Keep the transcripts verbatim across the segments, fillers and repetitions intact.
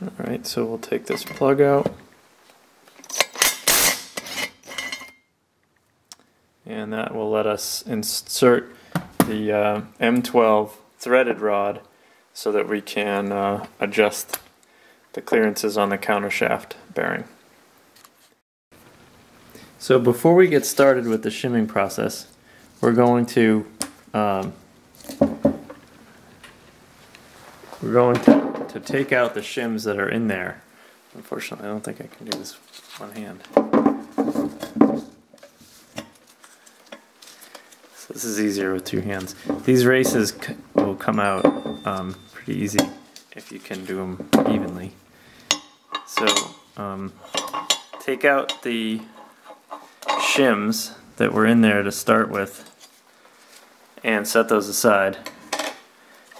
Alright, so we'll take this plug out. And that will let us insert the uh, M twelve threaded rod so that we can uh, adjust the clearances on the countershaft bearing. So before we get started with the shimming process, we're going to um, we're going to, to take out the shims that are in there. Unfortunately, I don't think I can do this with one hand. So this is easier with two hands. These races c will come out um, pretty easy if you can do them evenly. So um, take out the shims that were in there to start with and set those aside,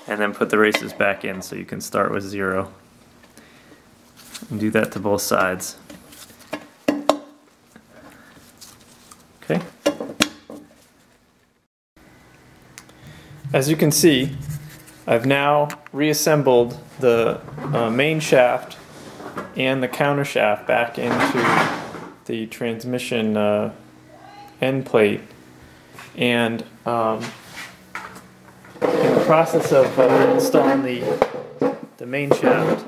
and then put the races back in so you can start with zero. And do that to both sides. Okay. As you can see, I've now reassembled the uh, main shaft and the counter shaft back into the transmission uh, end plate, and um, in the process of uh, installing the, the main shaft,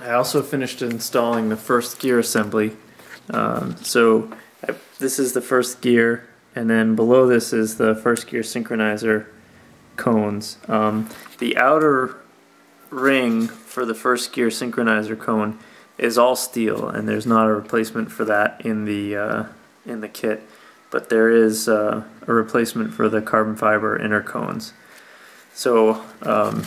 I also finished installing the first gear assembly. Um, so I, this is the first gear, and then below this is the first gear synchronizer cones. Um, the outer ring for the first gear synchronizer cone is all steel, and there's not a replacement for that in the uh, in the kit, but there is uh, a replacement for the carbon fiber inner cones. So um,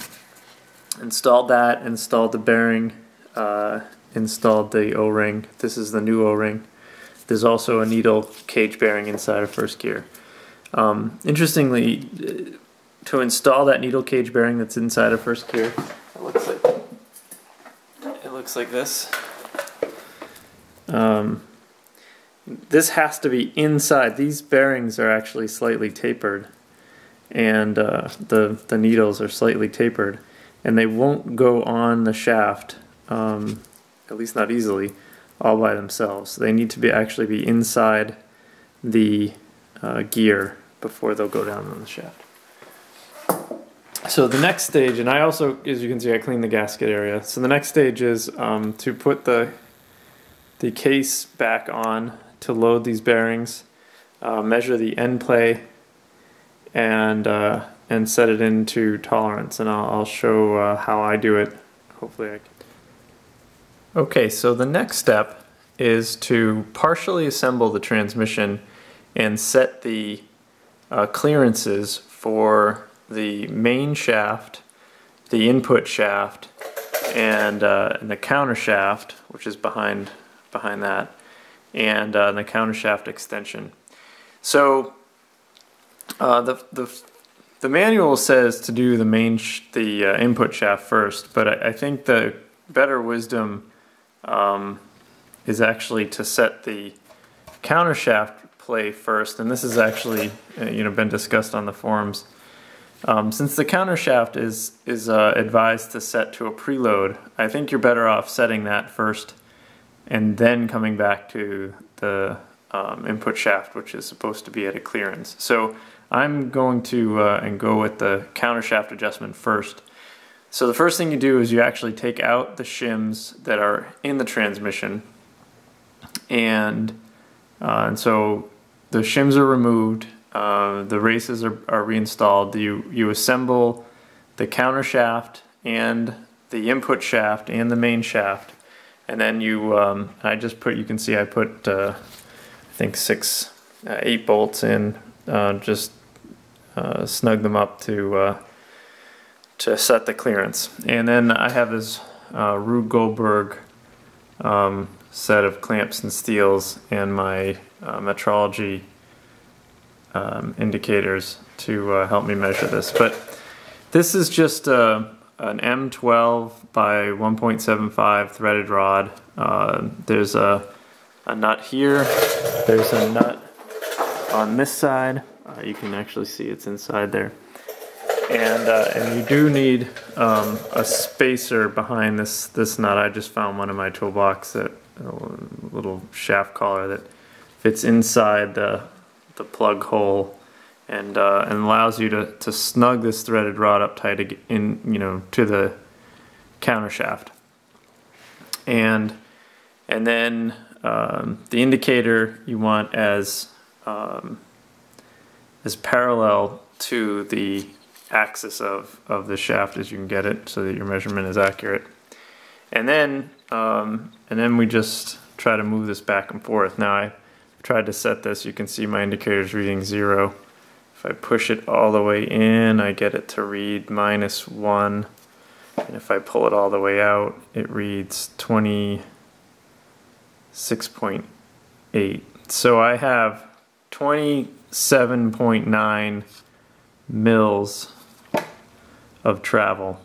installed that, installed the bearing, uh, installed the O-ring. This is the new O-ring. There's also a needle cage bearing inside of first gear. Um, interestingly, to install that needle cage bearing that's inside of first gear, it looks like it looks like this. Um, this has to be inside. These bearings are actually slightly tapered, and uh, the, the needles are slightly tapered, and they won't go on the shaft, um, at least not easily, all by themselves. They need to be actually be inside the uh, gear before they'll go down on the shaft. So the next stage, and I also, as you can see, I cleaned the gasket area. So the next stage is um, to put the the case back on to load these bearings, uh, measure the end play, and uh, and set it into tolerance. And I'll, I'll show uh, how I do it. Hopefully I can. Okay, so the next step is to partially assemble the transmission and set the uh, clearances for the main shaft, the input shaft, and, uh, and the counter shaft, which is behind behind that, and uh, the counter shaft extension. So uh, the the the manual says to do the main sh the uh, input shaft first, but I, I think the better wisdom um, is actually to set the counter shaft play first, and this has actually you know been discussed on the forums. Um, since the countershaft is, is uh, advised to set to a preload, I think you're better off setting that first and then coming back to the um, input shaft, which is supposed to be at a clearance. So I'm going to uh, and go with the countershaft adjustment first. So the first thing you do is you actually take out the shims that are in the transmission, and, uh, and so the shims are removed. Uh, the races are, are reinstalled. You, you assemble the counter shaft and the input shaft and the main shaft, and then you, um, I just put, you can see I put, uh, I think six, uh, eight bolts in, uh, just uh, snug them up to, uh, to set the clearance. And then I have this uh, Rube Goldberg um, set of clamps and steels and my uh, metrology Um, indicators to uh, help me measure this, but this is just uh, an M twelve by one point seven five threaded rod. Uh, there's a, a nut here, there's a nut on this side, uh, you can actually see it's inside there, and uh, and you do need um, a spacer behind this this nut. I just found one in my toolbox, that a little shaft collar that fits inside the the plug hole, and uh, and allows you to to snug this threaded rod up tight in, you know, to the counter shaft. And and then um, the indicator you want as um, as parallel to the axis of, of the shaft as you can get it, so that your measurement is accurate. And then um, and then we just try to move this back and forth. Now I tried to set this, you can see my indicator is reading zero. If I push it all the way in, I get it to read minus one. And if I pull it all the way out, it reads twenty-six point eight. So I have twenty-seven point nine mils of travel.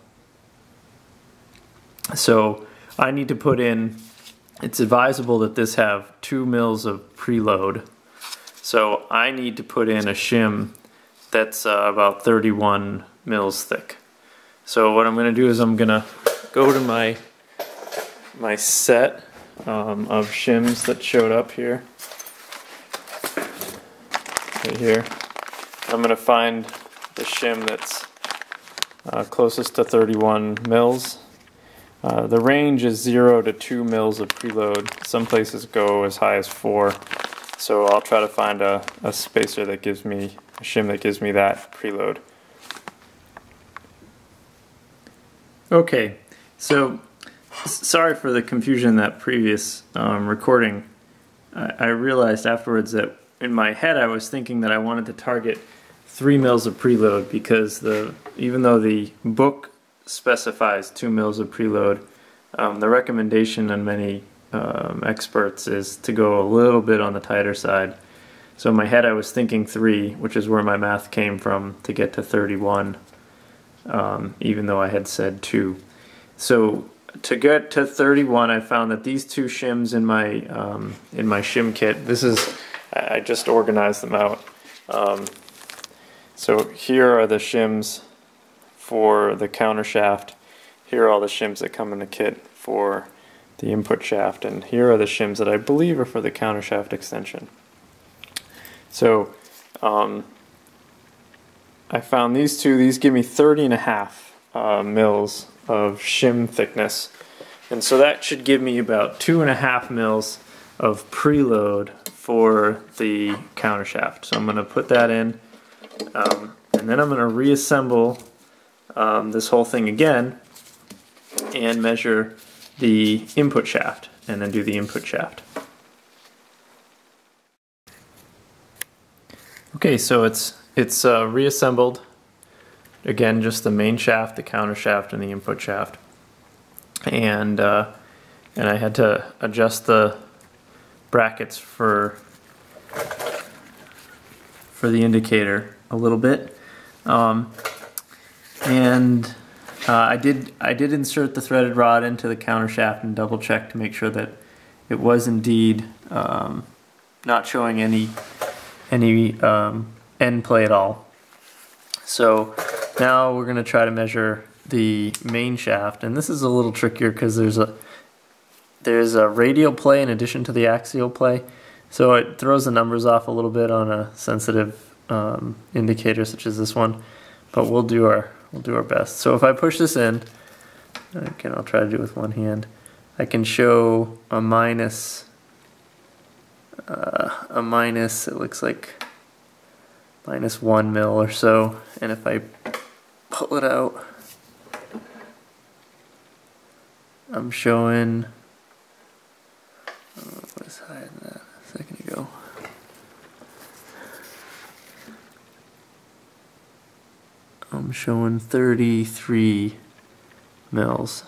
So I need to put in, it's advisable that this have two mils of preload. So I need to put in a shim that's uh, about thirty-one mils thick. So what I'm going to do is I'm going to go to my my set um, of shims that showed up here, right here. I'm going to find the shim that's uh, closest to thirty-one mils. Uh, the range is zero to two mils of preload. Some places go as high as four. So I'll try to find a, a spacer that gives me a shim that gives me that preload. Okay, so sorry for the confusion in that previous um, recording. I, I realized afterwards that in my head I was thinking that I wanted to target three mils of preload, because the even though the book specifies two mils of preload, um, the recommendation on many um, experts is to go a little bit on the tighter side. So in my head I was thinking three, which is where my math came from to get to thirty-one. Um, even though I had said two. So to get to thirty-one, I found that these two shims in my um, in my shim kit, this is, I just organized them out. Um, so here are the shims for the counter shaft. Here are all the shims that come in the kit for the input shaft, and here are the shims that I believe are for the counter shaft extension. So um, I found these two. These give me thirty and a half uh, mils of shim thickness, and so that should give me about two and a half mils of preload for the countershaft. So I'm going to put that in, um, and then I'm going to reassemble um, this whole thing again and measure the input shaft, and then do the input shaft. Okay, so it's It's uh, reassembled, again, just the main shaft, the counter shaft, and the input shaft, and uh, and I had to adjust the brackets for for the indicator a little bit, um, and uh, I did I did insert the threaded rod into the counter shaft and double check to make sure that it was indeed um, not showing any any. Um, end play at all. So now we're going to try to measure the main shaft, and this is a little trickier because there's a there's a radial play in addition to the axial play, so it throws the numbers off a little bit on a sensitive um, indicator such as this one, but we'll do our we'll do our best. So if I push this in, again, I'll try to do it with one hand, I can show a minus uh, a minus it looks like minus one mil or so, and if I pull it out, I'm showing, I don't know what was higher than that a second ago. I'm showing thirty-three mils.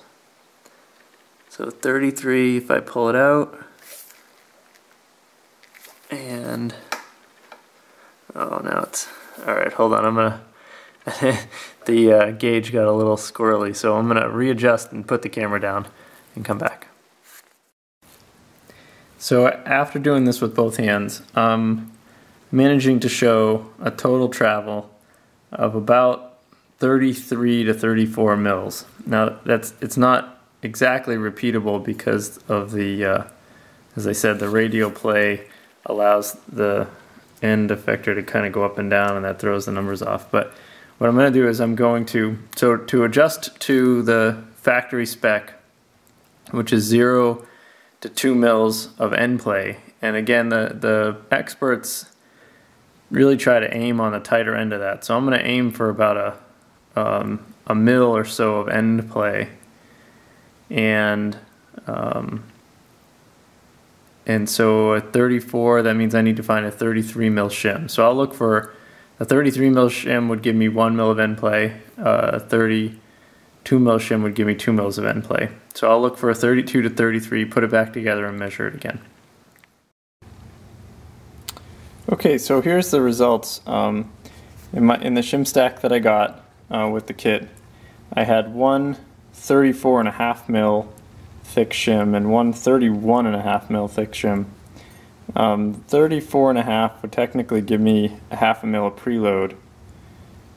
So thirty-three if I pull it out, and oh, now it's all right. Hold on, I'm gonna. the uh, gauge got a little squirrely, so I'm gonna readjust and put the camera down, and come back. So after doing this with both hands, I'm managing to show a total travel of about thirty-three to thirty-four mils. Now that's it's not exactly repeatable because of the, uh, as I said, the radio play allows the end effector to kind of go up and down, and that throws the numbers off. But what I'm going to do is I'm going to, so to adjust to the factory spec, which is zero to two mils of end play. And again, the, the experts really try to aim on the tighter end of that. So I'm going to aim for about a, um, a mil or so of end play. And um, and so at thirty-four, that means I need to find a thirty-three mil shim. So I'll look for a thirty-three mil shim would give me one mil of end play. Uh, a thirty-two mil shim would give me two mils of end play. So I'll look for a thirty-two to thirty-three, put it back together, and measure it again. Okay, so here's the results. Um, in, my, in the shim stack that I got uh, with the kit, I had one thirty-four and a half mil thick shim and one thirty-one and a half mil thick shim. Um, thirty-four and a half would technically give me a half a mil of preload,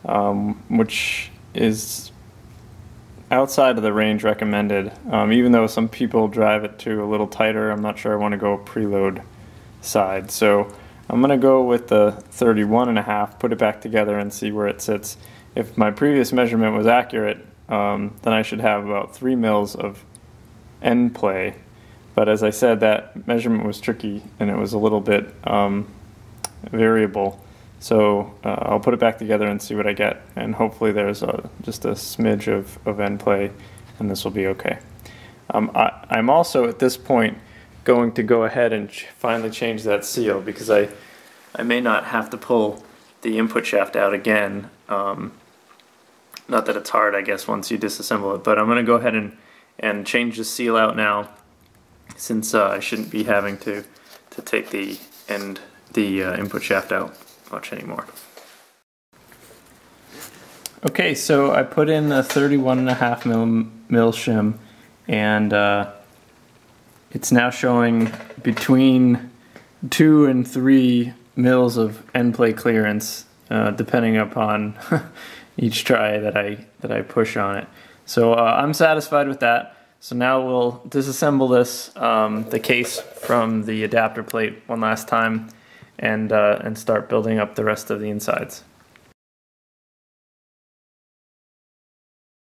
um, which is outside of the range recommended. Um, even though some people drive it to a little tighter, I'm not sure I want to go preload side. So I'm going to go with the thirty-one and a half, put it back together, and see where it sits. If my previous measurement was accurate, Um, then I should have about three mils of end play, but as I said, that measurement was tricky and it was a little bit um, variable. So uh, I'll put it back together and see what I get, and hopefully there's a, just a smidge of, of end play, and this will be okay. Um, I, I'm also at this point going to go ahead and ch finally change that seal, because I, I may not have to pull the input shaft out again. Um, Not that it's hard, I guess, once you disassemble it, but I'm going to go ahead and, and change the seal out now, since uh, I shouldn't be having to, to take the, end, the uh, input shaft out much anymore. Okay, so I put in a thirty-one and a half mil, mil shim, and uh, it's now showing between two and three mils of end play clearance, uh, depending upon each try that I that I push on it. So uh, I'm satisfied with that. So now we'll disassemble this um, the case from the adapter plate one last time, and uh, and start building up the rest of the insides.